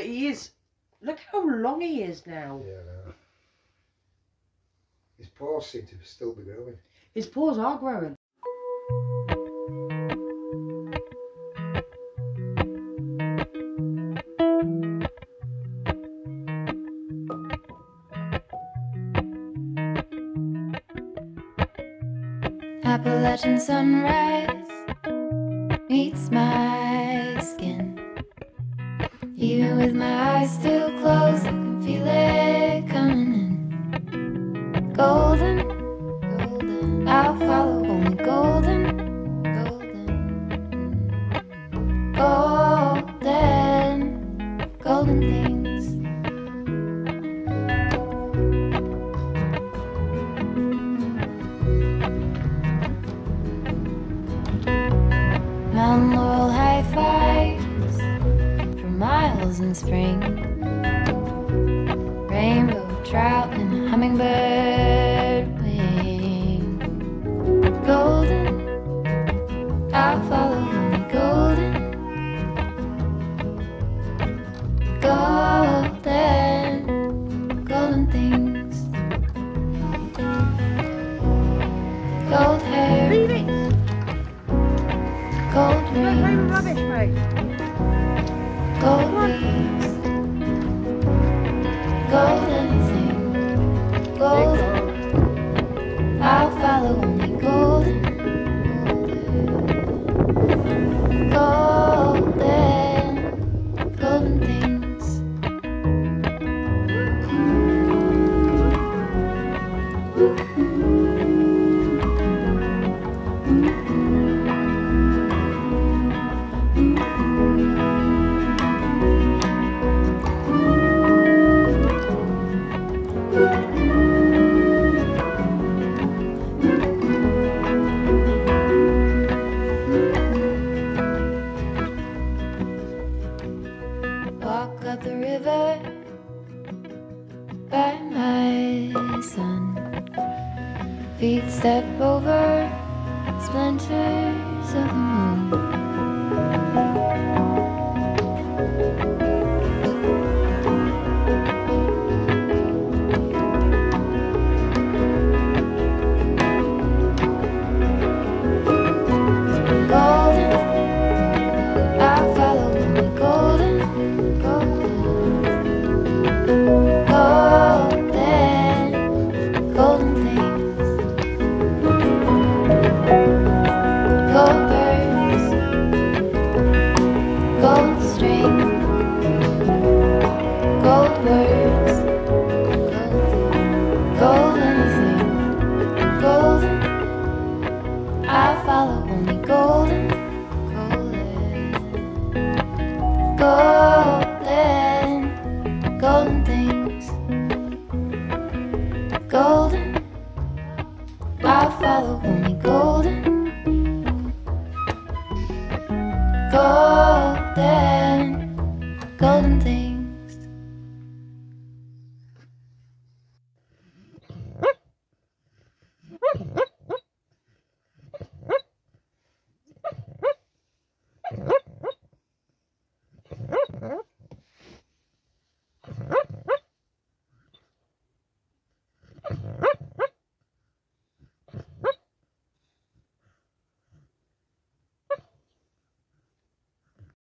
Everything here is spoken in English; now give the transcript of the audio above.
But he is. Look how long he is now. Yeah, I know. His paws seem to still be growing. His paws are growing. Appalachian sunrise meets my skin. Even with my eyes still closed, I can feel it coming in. Golden, golden, I'll follow only golden, golden, golden, golden things. Mountain laurel high fives for miles in spring. Rainbow trout and hummingbird wing. Golden, I'll follow only golden, golden, golden things. Gold hair. Leave it. Gold rings, rubbish, right? Gold rings, gold anything, golden, I'll follow only golden, golden, golden things. Ooh. Ooh. Feet step over splinters of the moon. Golden, I'll follow the golden, golden, golden, golden thing. Golden, I'll follow only golden, golden, golden things.